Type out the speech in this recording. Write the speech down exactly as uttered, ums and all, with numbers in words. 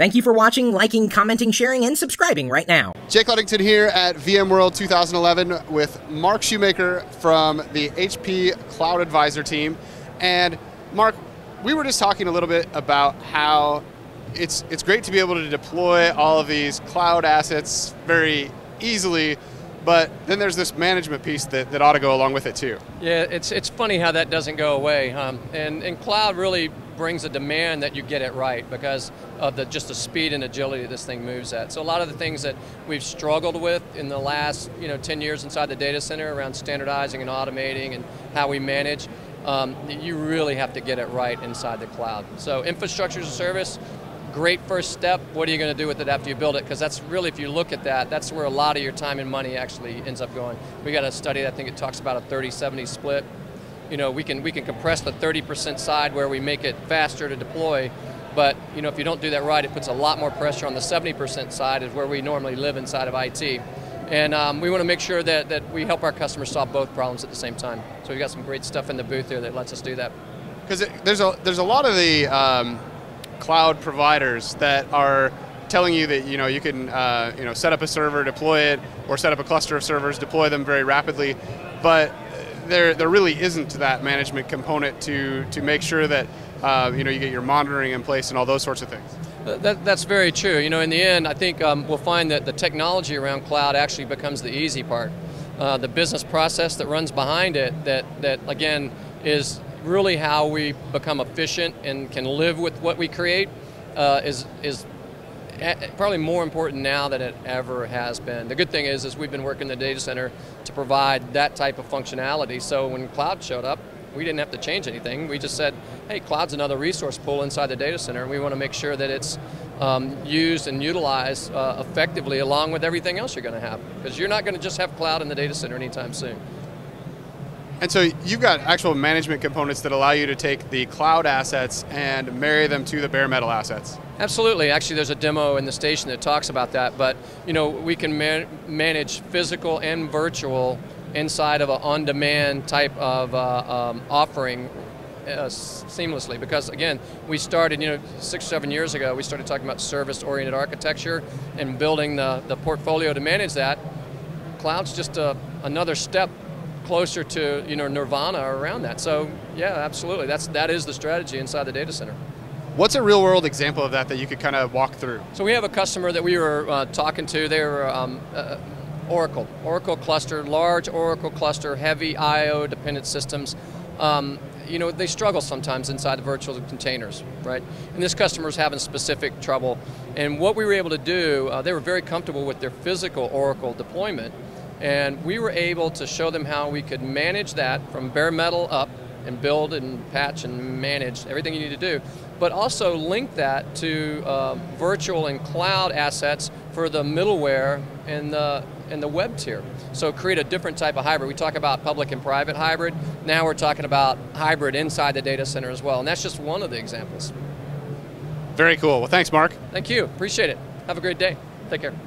Thank you for watching, liking, commenting, sharing, and subscribing right now. Jake Ludington here at VMworld two thousand eleven with Mark Shoemaker from the H P Cloud Advisor team. And Mark, we were just talking a little bit about how it's, it's great to be able to deploy all of these cloud assets very easily, but then there's this management piece that, that ought to go along with it too. Yeah, it's, it's funny how that doesn't go away. Um, and, and cloud really brings a demand that you get it right because of the, just the speed and agility this thing moves at. So a lot of the things that we've struggled with in the last you know, ten years inside the data center around standardizing and automating and how we manage, um, you really have to get it right inside the cloud. So infrastructure as a service, great first step. What are you going to do with it after you build it? Because that's really, if you look at that, that's where a lot of your time and money actually ends up going. We got a study, I think it talks about a thirty seventy split. You know, we can, we can compress the thirty percent side where we make it faster to deploy, but you know, if you don't do that right, it puts a lot more pressure on the seventy percent side is where we normally live inside of I T. And um, we want to make sure that, that we help our customers solve both problems at the same time. So we've got some great stuff in the booth here that lets us do that. Because there's a, there's a lot of the, um cloud providers that are telling you that you know you can uh, you know set up a server, deploy it, or set up a cluster of servers, deploy them very rapidly, but there there really isn't that management component to to make sure that uh, you know you get your monitoring in place and all those sorts of things. That, that's very true. You know, in the end, I think um, we'll find that the technology around cloud actually becomes the easy part. Uh, the business process that runs behind it, that that again is really how we become efficient and can live with what we create uh, is, is probably more important now than it ever has been. The good thing is, is we've been working in the data center to provide that type of functionality, so when cloud showed up, we didn't have to change anything. We just said, hey, cloud's another resource pool inside the data center, and we want to make sure that it's um, used and utilized uh, effectively along with everything else you're going to have, because you're not going to just have cloud in the data center anytime soon. And so you've got actual management components that allow you to take the cloud assets and marry them to the bare metal assets. Absolutely. Actually, there's a demo in the station that talks about that, but you know, we can man manage physical and virtual inside of an on-demand type of uh, um, offering uh, seamlessly, because again, we started, you know, six, seven years ago, we started talking about service-oriented architecture and building the, the portfolio to manage that. Cloud's just a, another step closer to you know nirvana around that. So yeah, absolutely. That's that is the strategy inside the data center. What's a real world example of that that you could kind of walk through? So we have a customer that we were uh, talking to. They were um, uh, Oracle, Oracle cluster, large Oracle cluster, heavy I O dependent systems. Um, you know they struggle sometimes inside the virtual containers, right? And this customer is having specific trouble. And what we were able to do, uh, they were very comfortable with their physical Oracle deployment. And we were able to show them how we could manage that from bare metal up and build and patch and manage everything you need to do, but also link that to uh, virtual and cloud assets for the middleware and the, and the web tier. So create a different type of hybrid. We talk about public and private hybrid. Now we're talking about hybrid inside the data center as well, and that's just one of the examples. Very cool. Well, thanks, Mark. Thank you. Appreciate it. Have a great day. Take care.